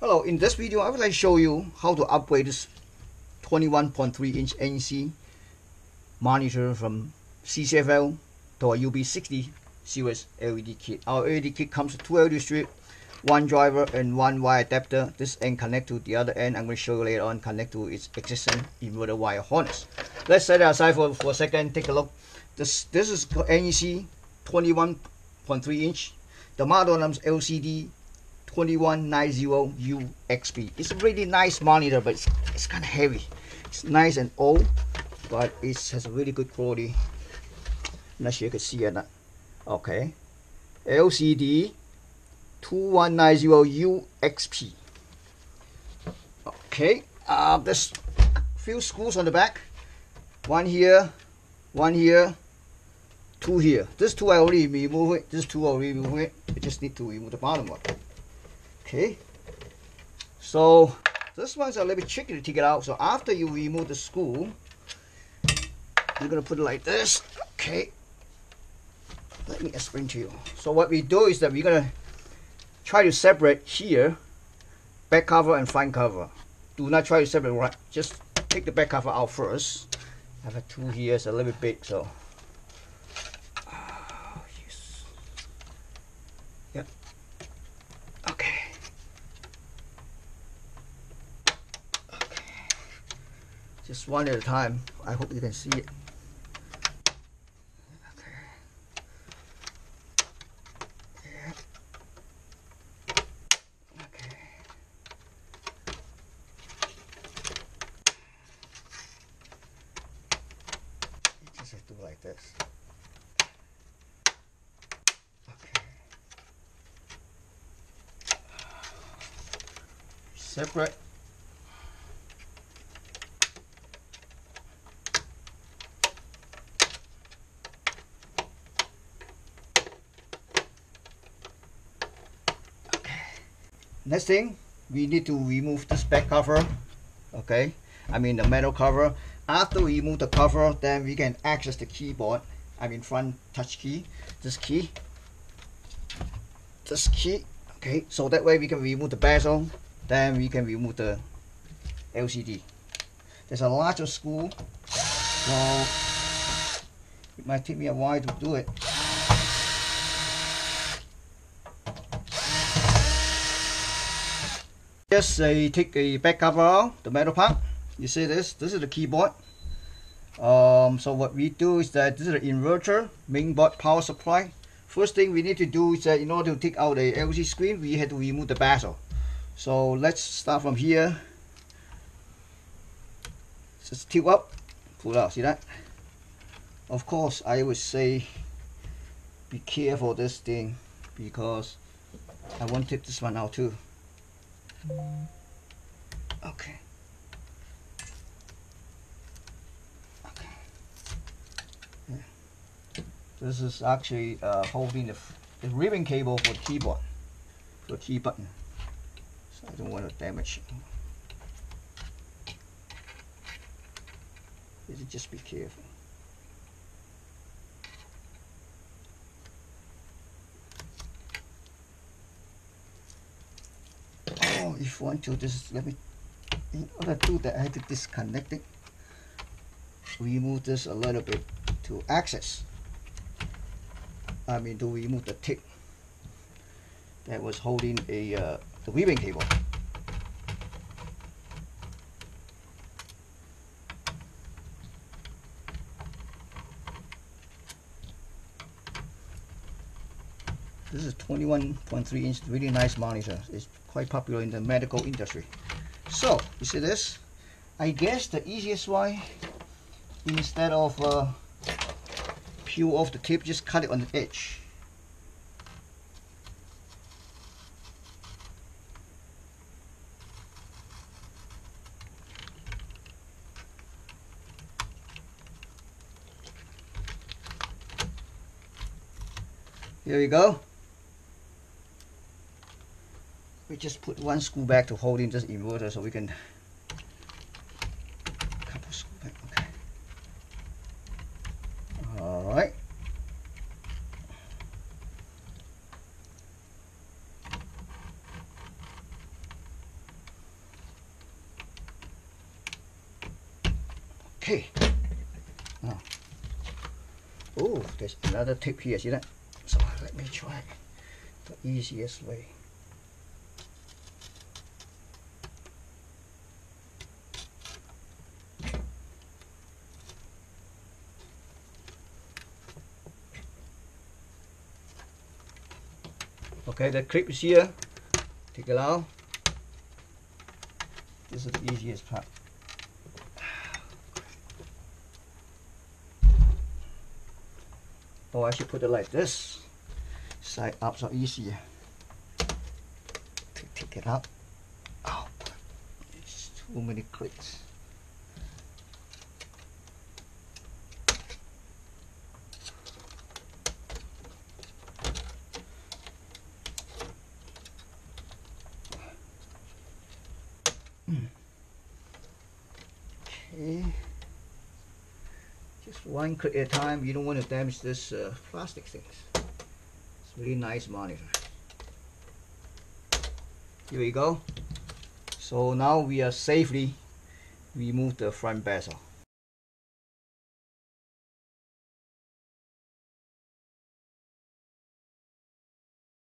Hello, in this video I would like to show you how to upgrade this 21.3 inch NEC monitor from CCFL to a UB60 series LED kit. Our LED kit comes with two LED strips, one driver and one wire adapter. This end connect to the other end. I'm going to show you later on connect to its existing inverter wire harness. Let's set it aside for a second, take a look. This is NEC 21.3 inch. The model number is LCD2190UXp. It's a really nice monitor, but it's kind of heavy. It's nice and old, but it has a really good quality. I'm not sure you can see it or not. Okay, LCD2190UXp. Okay, there's a few screws on the back. One here, two here. This two I already remove it. This two I already remove it. I just need to remove the bottom one. Okay, so this one's a little bit tricky to take it out. So after you remove the screw, you're gonna put it like this. Okay, let me explain to you. So what we do is that we're gonna try to separate here, back cover and front cover. Do not try to separate, right? Just take the back cover out first. I have a two here, it's a little bit big, so. Just one at a time. I hope you can see it. Okay. Yeah. Okay. You just have to do like this. Okay. Separate. Next thing, we need to remove this back cover, okay? I mean the metal cover. After we remove the cover, then we can access the keyboard. I mean front touch key, this key, okay? So that way we can remove the bezel, then we can remove the LCD. There's a larger screw, so it might take me a while to do it. Just take a back cover out, the metal part. You see this? This is the keyboard. So what we do is that this is the inverter, main board, power supply. First thing we need to do is that in order to take out the LCD screen, we had to remove the bezel. So let's start from here. Just tilt up, pull out. See that? Of course, I would say be careful this thing because I want to take this one out too. Okay. Okay. Yeah. This is actually holding the ribbon cable for the keyboard, for the key button. So I don't want to damage it. Just be careful. If you want to, just let me, in order to do that, I have to disconnect it, remove this a little bit to access, to remove the tip that was holding the ribbon cable. This is 21.3 inch, really nice monitor. It's quite popular in the medical industry. So, you see this? I guess the easiest way, instead of peel off the tip, just cut it on the edge. Here we go. We just put one screw back to hold in this inverter so we can couple screw back, okay. Alright. Okay. Now, oh, there's another tip here, see that? So let me try the easiest way. Okay, the clip is here. Take it out. This is the easiest part. Or I should put it like this. Side up so easier. Take it out. Oh, it's too many clicks. Just one click at a time. You don't want to damage this plastic things. It's a really nice monitor. Here we go. So now we are safely remove the front bezel.